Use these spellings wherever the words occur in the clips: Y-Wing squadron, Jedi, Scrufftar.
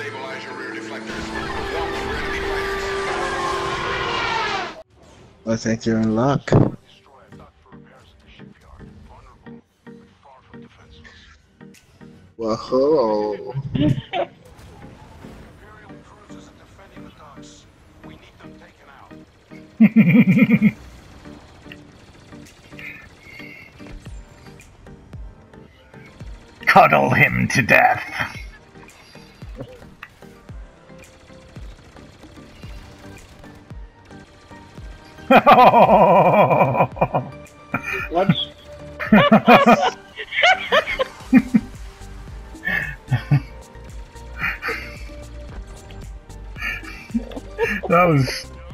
Stabilize your rear deflectors. Watch for enemy fighters. I think you're in luck. Whoa. Cuddle him to death. What?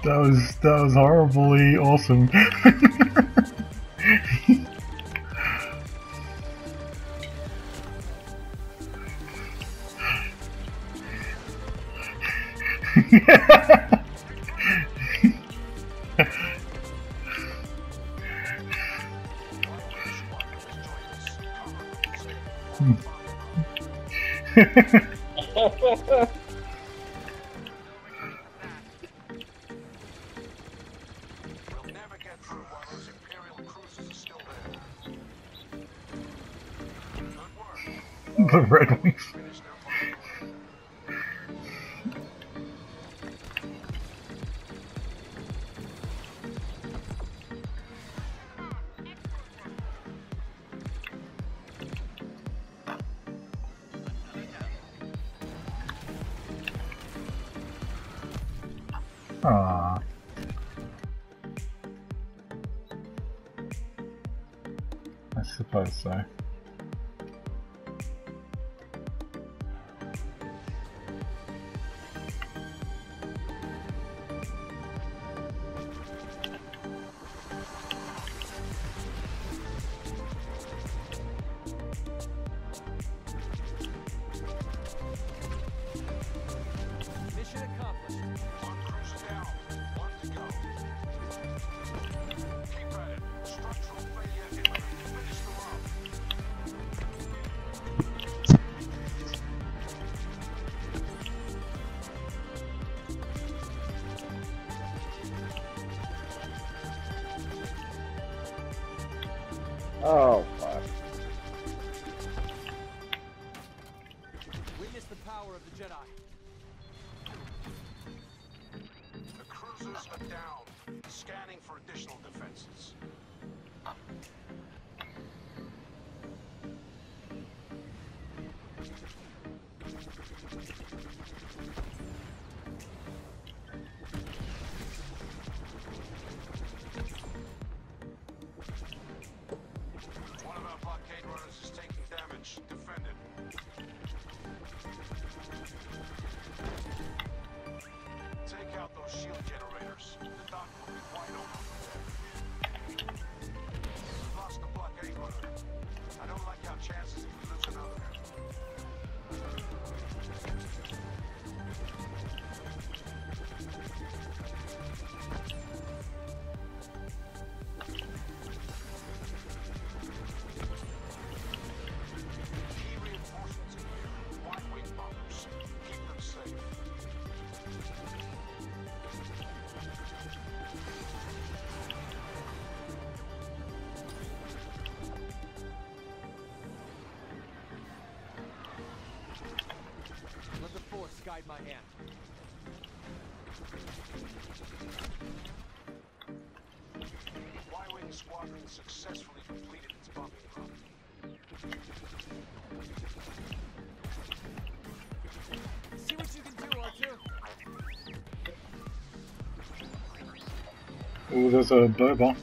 That was horribly awesome. The Red Wings. Aww. I suppose so. Oh, fuck. Witness the power of the Jedi. The cruisers are down, scanning for additional defenses. Guide my hand. Y-Wing squadron successfully completed its bombing run. See what you can do, Archer. Oh, there's a boba.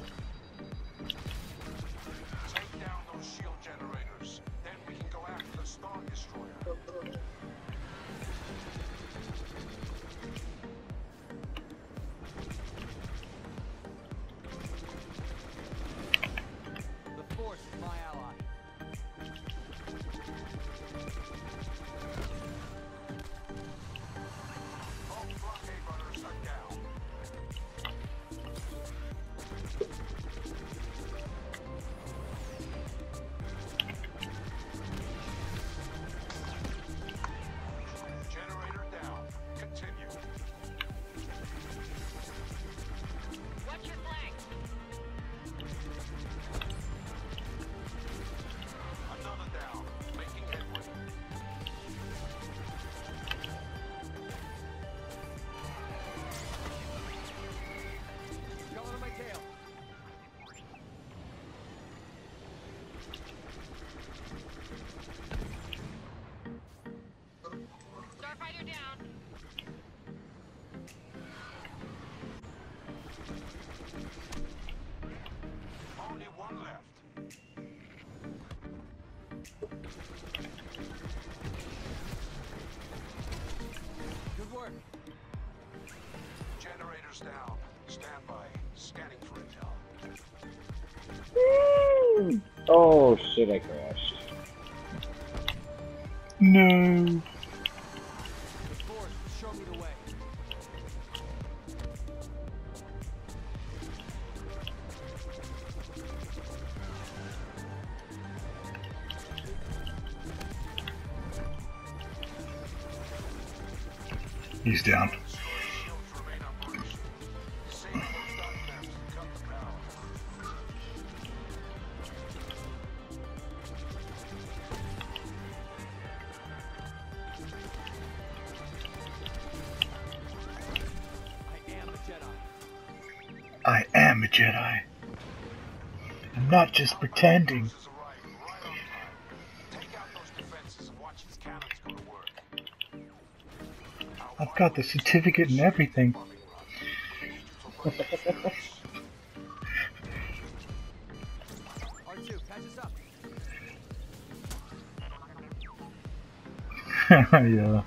Take down those shield generators, then we can go after the Star Destroyer. Oh shit, I crashed. No. He's down. I am a Jedi. I'm not just pretending. I've got the certificate and everything. Yeah.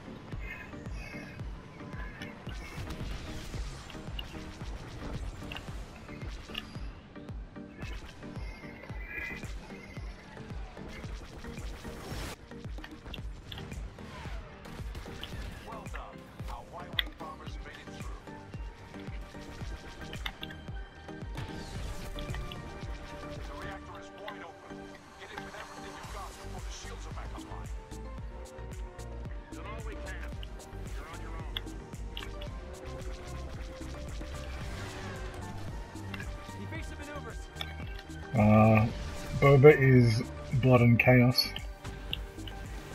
Boba is blood and chaos.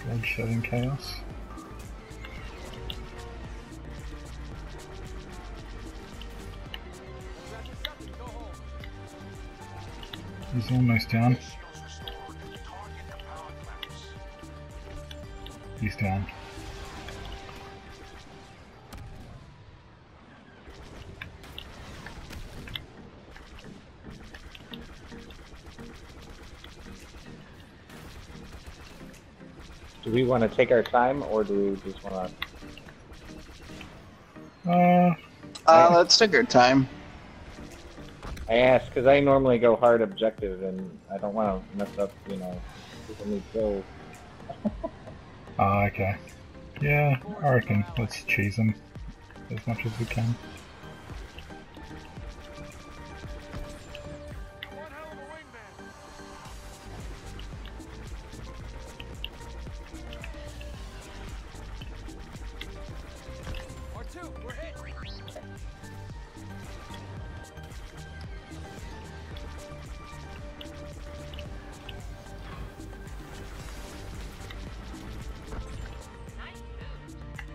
Bloodshed and chaos. He's almost down. He's down. Do we want to take our time, or do we just want to... let's take our time. I ask, because I normally go hard objective, and I don't want to mess up, you know, people need kills. Okay. Yeah, I reckon let's cheese them as much as we can.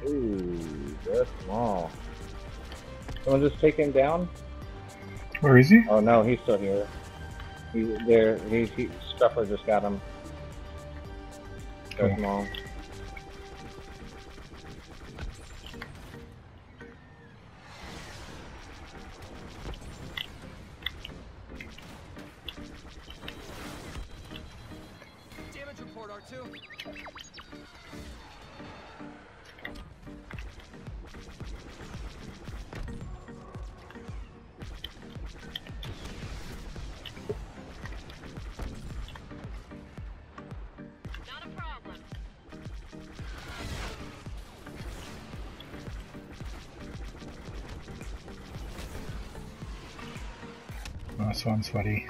Ooh, that's small. Someone just take him down? Where is he? Oh no, he's still here. He's there. He Scrufftar just got him. That's cool. Small. Damage report, R2. Nice one, sweaty.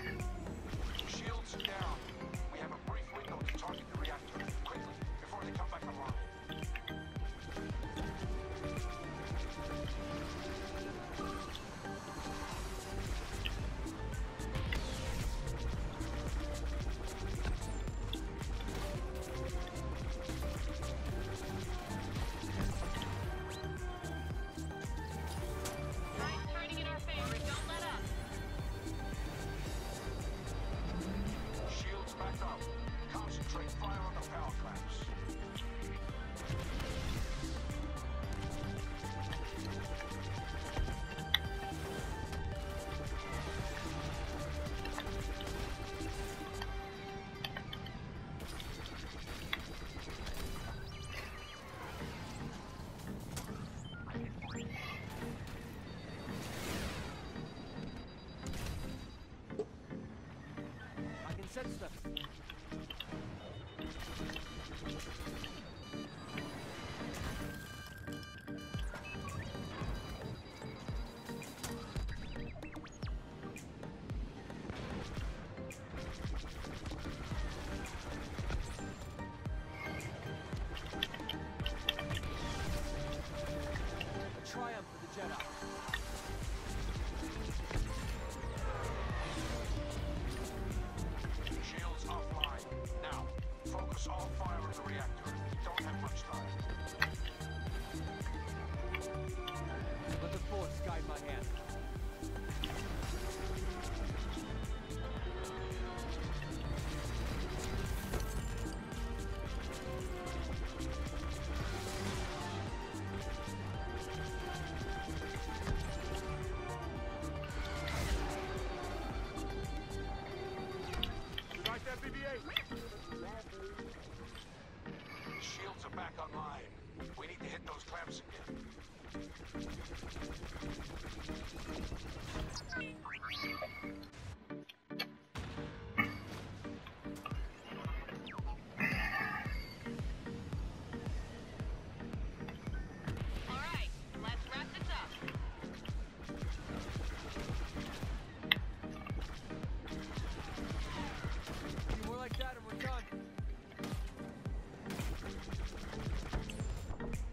Shields are down. We have a brief window to target the reactor quickly before they come back online.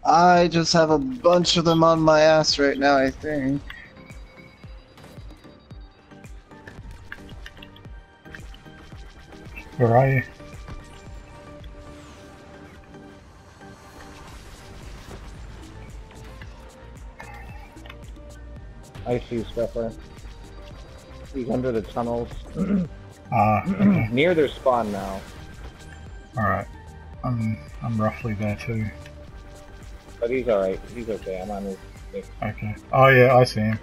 I just have a bunch of them on my ass right now, I think. Where are you? I see you, Scrufftar. He's under the tunnels. Okay. Near their spawn now. Alright. I'm roughly there too. But he's alright, he's okay, I'm on his stick. Okay. Oh yeah, I see him.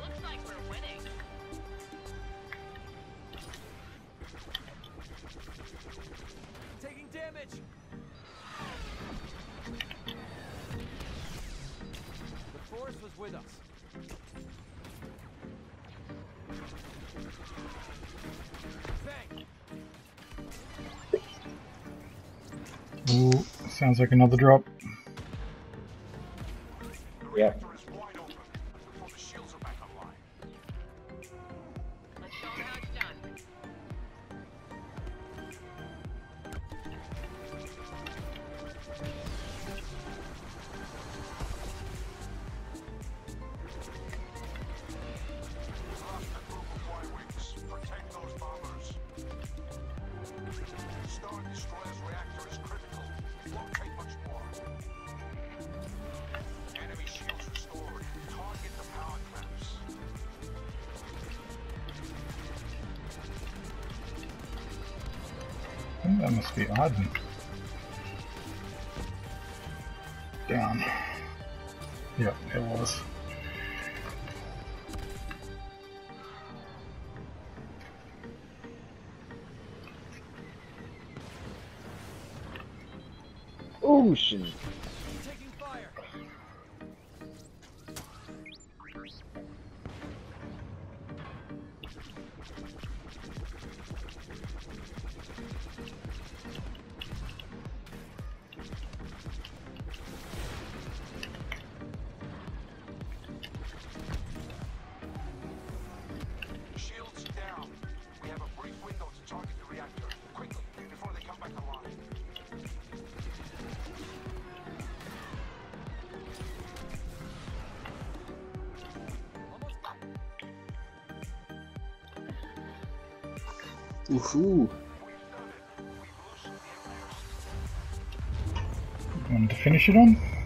Looks like we're winning. Taking damage! The force was with us. Ooh, sounds like another drop. Yeah. That must be odd. Down. Yep, it was. Oh shit. Woohoo! Want to finish it on?